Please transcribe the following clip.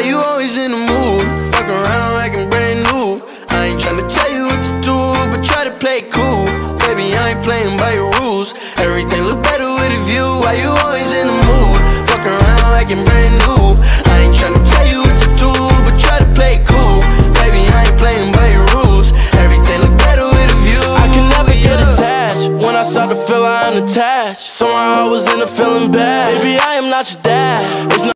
Why you always in the mood? Fuck around like I'm brand new. I ain't tryna tell you what to do, but try to play it cool. Baby, I ain't playing by your rules. Everything look better with a view. Why you always in the mood? Fuck around like I'm brand new. I ain't tryna tell you what to do, but try to play it cool. Baby, I ain't playing by your rules. Everything look better with a view. I can never get attached. When I start to feel I'm attached, somehow I was in a feeling bad. Baby, I am not your dad. It's not